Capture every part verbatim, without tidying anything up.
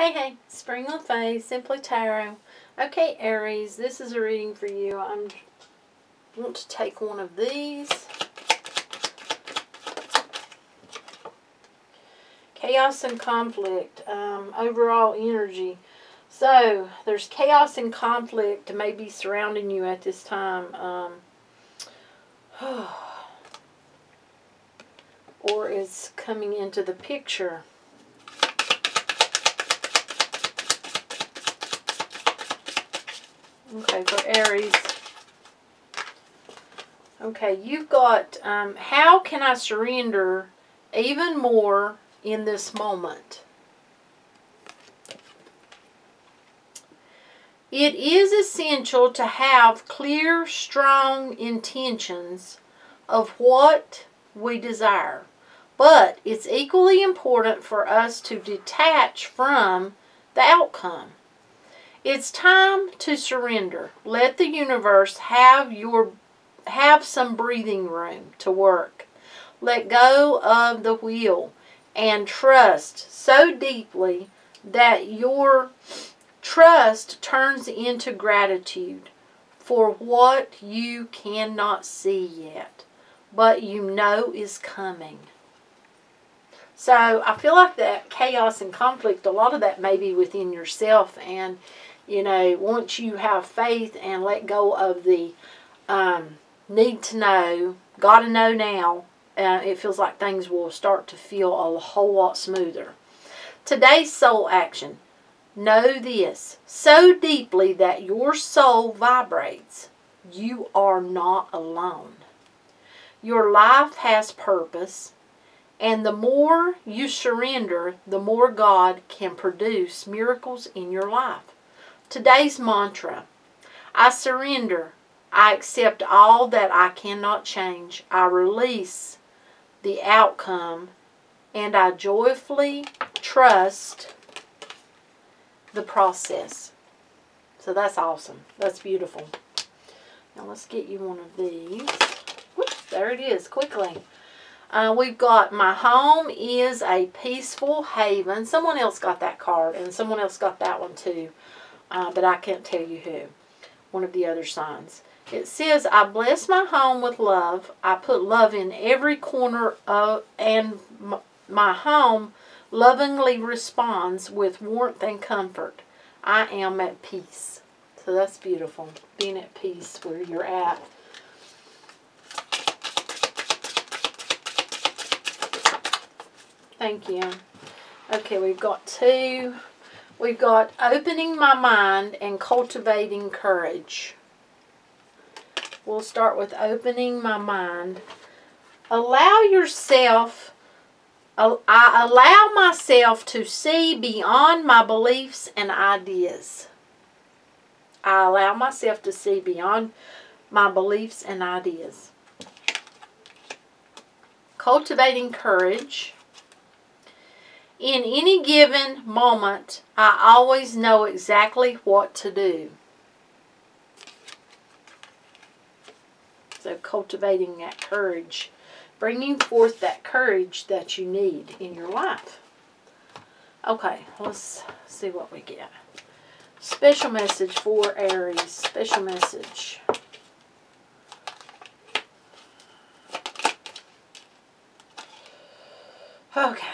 Hey, hey, Spring of Faith, Simply Tarot. Okay, Aries, this is a reading for you. I'm, I want to take one of these. Chaos and conflict, um, overall energy. So, there's chaos and conflict maybe surrounding you at this time. Um, or is coming into the picture. Okay, for Aries. Okay, you've got, um, how can I surrender even more in this moment? It is essential to have clear, strong intentions of what we desire. But it's equally important for us to detach from the outcome. It's time to surrender. Let the universe have your have some breathing room to work. Let go of the wheel and trust so deeply that your trust turns into gratitude for what you cannot see yet, but you know is coming. So I feel like that chaos and conflict, a lot of that may be within yourself. And you know, once you have faith and let go of the um, need to know, gotta know now, uh, it feels like things will start to feel a whole lot smoother. Today's soul action. Know this so deeply that your soul vibrates. You are not alone. Your life has purpose. And the more you surrender, the more God can produce miracles in your life. Today's mantra, I surrender, I accept all that I cannot change, I release the outcome, and I joyfully trust the process. So that's awesome. That's beautiful. Now let's get you one of these. Whoops, there it is, quickly. Uh, we've got, my home is a peaceful haven. Someone else got that card, and someone else got that one too. Uh, but I can't tell you who. One of the other signs. It says, I bless my home with love. I put love in every corner of, and my home lovingly responds with warmth and comfort. I am at peace. So that's beautiful. Being at peace where you're at. Thank you. Okay, we've got two. We've got opening my mind and cultivating courage. We'll start with opening my mind. Allow yourself, I allow myself to see beyond my beliefs and ideas. I allow myself to see beyond my beliefs and ideas. Cultivating courage. In any given moment, I always know exactly what to do. So cultivating that courage, bringing forth that courage that you need in your life. Okay, let's see what we get. Special message for Aries. Special message. Okay.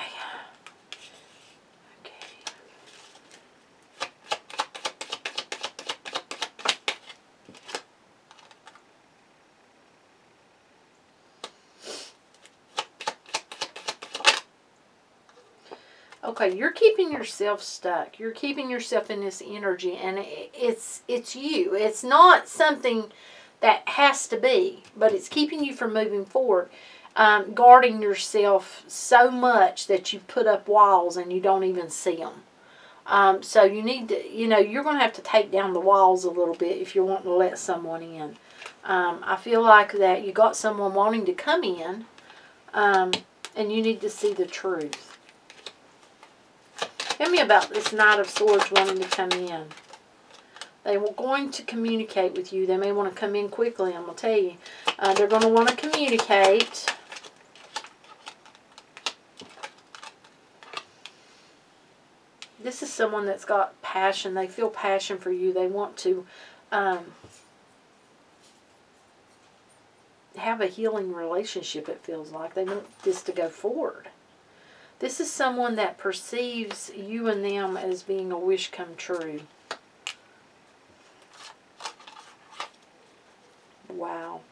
Okay, you're keeping yourself stuck. You're keeping yourself in this energy, and it's it's you. It's not something that has to be, but it's keeping you from moving forward, um, guarding yourself so much that you put up walls and you don't even see them. Um, so you need to, you know, you're going to have to take down the walls a little bit if you're wanting to let someone in. Um, I feel like that you got someone wanting to come in, um, and you need to see the truth. Tell me about this Knight of Swords wanting to come in. They were going to communicate with you. They may want to come in quickly, I'm going to tell you. Uh, they're going to want to communicate. This this is someone that's got passion. They feel passion for you. They want to um, have a healing relationship, it feels like. They want this to go forward. This is someone that perceives you and them as being a wish come true. Wow.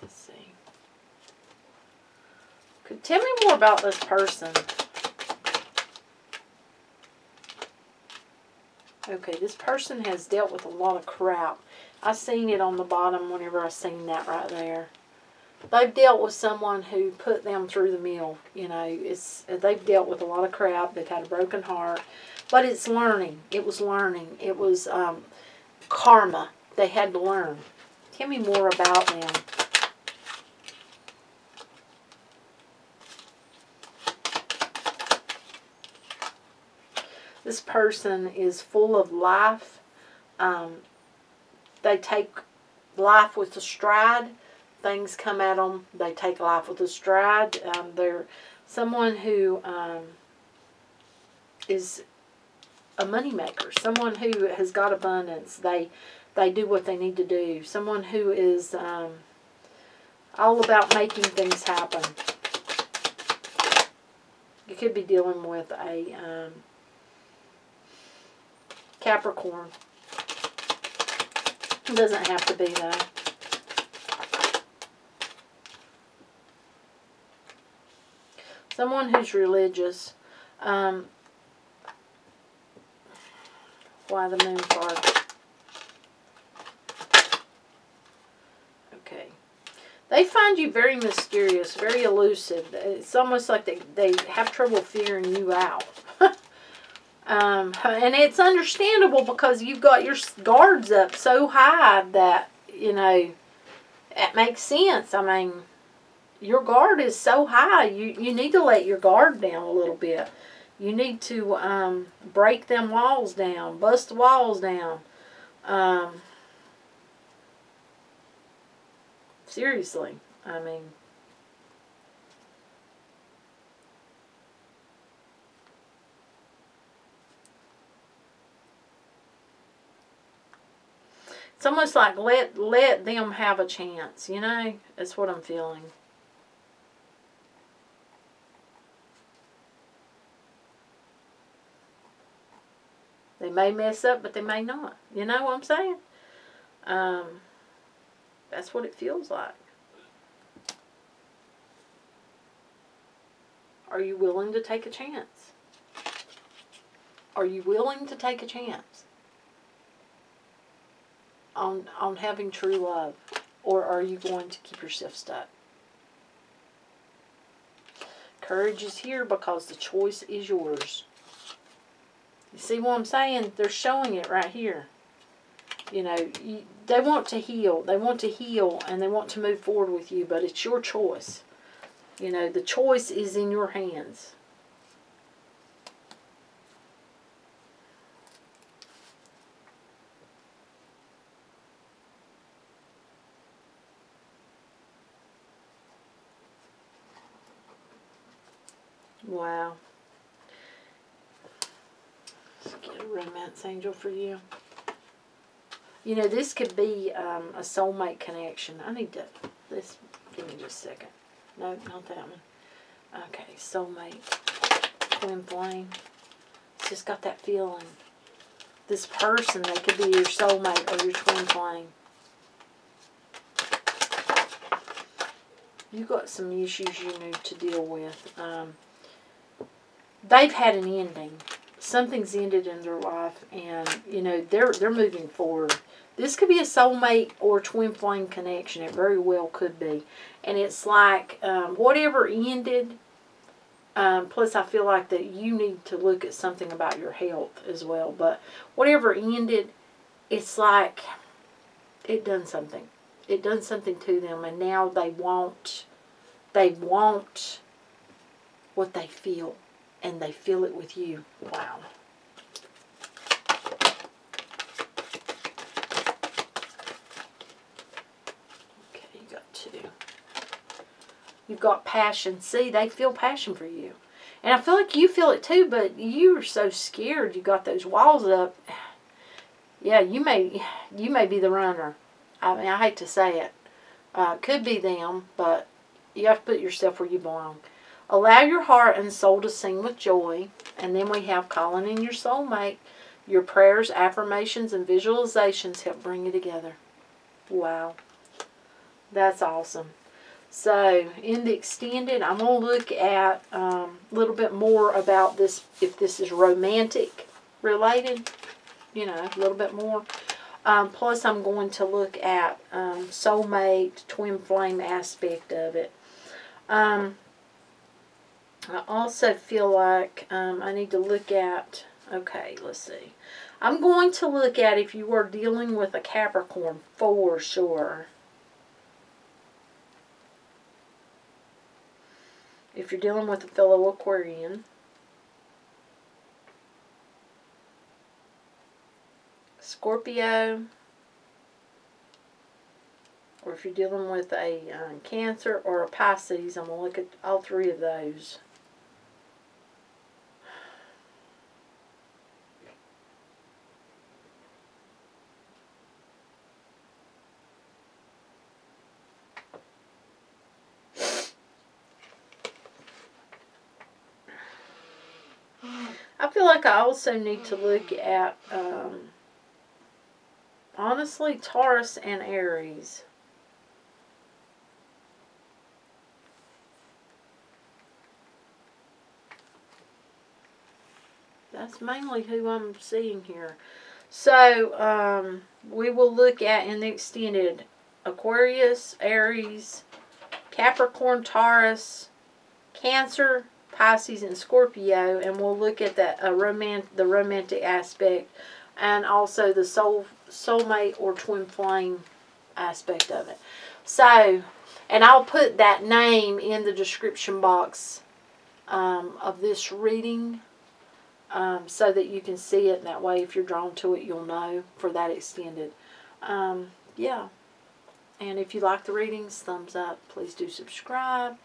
Let's see. Could tell me more about this person. Okay, this person has dealt with a lot of crap. I seen it on the bottom whenever I seen that right there. They've dealt with someone who put them through the mill. You know, it's they've dealt with a lot of crap. They've had a broken heart. But it's learning. It was learning. It was um, karma. They had to learn. Tell me more about them. This person is full of life. Um, they take life with a stride. Things come at them. They take life with a stride. Um, they're someone who um, is a moneymaker. Someone who has got abundance. They they do what they need to do. Someone who is um, all about making things happen. You could be dealing with a um, Capricorn. It doesn't have to be though. Someone who's religious. Um, why the moon card? Okay. They find you very mysterious, very elusive. It's almost like they, they have trouble figuring you out. um, and it's understandable because you've got your guards up so high that, you know, it makes sense. I mean... Your guard is so high, you, you need to let your guard down a little bit. You need to um, break them walls down, bust the walls down. Um, seriously, I mean. It's almost like let, let them have a chance, you know? That's what I'm feeling. They may mess up, but they may not. You know what I'm saying? Um, that's what it feels like. Are you willing to take a chance? Are you willing to take a chance on, on having true love? Or are you going to keep yourself stuck? Courage is here because the choice is yours. You see what I'm saying? They're showing it right here. You know, you, they want to heal. They want to heal and they want to move forward with you, but it's your choice. You know, the choice is in your hands. Wow. Get a romance angel for you. You know, this could be um, a soulmate connection. I need to, this, give me just a second. No, not that one. Okay, soulmate. Twinflame. It's just got that feeling. This person, they could be your soulmate or your twin flame. You've got some issues you need to deal with. Um, they've had an ending. Something's ended in their life, and you know they're they're moving forward. This could be a soulmate or twin flame connection. It very well could be, and it's like um, whatever ended. Um, plus, I feel like that you need to look at something about your health as well. But whatever ended, it's like it done something. It done something to them, and now they want they want what they feel. And they feel it with you. Wow. Okay, you got two. You've got passion. See, they feel passion for you. And I feel like you feel it too, but you're so scared. You got those walls up. Yeah, you may you may be the runner. I mean, I hate to say it. Uh, could be them, but you have to put yourself where you belong. Allow your heart and soul to sing with joy. And then we have calling in your soulmate. Your prayers, affirmations, and visualizations help bring you together. Wow. That's awesome. So, in the extended, I'm going to look at um, a little bit more about this, if this is romantic related, you know, a little bit more. Um, plus, I'm going to look at um, soulmate, twin flame aspect of it. Um, I also feel like um, I need to look at, okay, let's see. I'm going to look at if you are dealing with a Capricorn, for sure. If you're dealing with a fellow Aquarian, Scorpio, or if you're dealing with a um, Cancer or a Pisces, I'm going to look at all three of those. I feel like I also need to look at, um, honestly, Taurus and Aries. That's mainly who I'm seeing here. So, um, we will look at, in the extended, Aquarius, Aries, Capricorn, Taurus, Cancer, Pisces, and Scorpio, and we'll look at that uh, romance, the romantic aspect, and also the soul soulmate or twin flame aspect of it. So, and I'll put that name in the description box um, of this reading um, so that you can see it. That way, if you're drawn to it, you'll know for that extended. Um, yeah, and if you like the readings, thumbs up. Please do subscribe,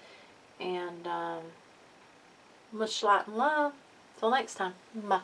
and um, much light and love. Till next time. Bye.